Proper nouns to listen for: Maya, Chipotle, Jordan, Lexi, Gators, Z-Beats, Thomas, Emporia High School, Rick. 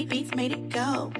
Z-Beats made it go.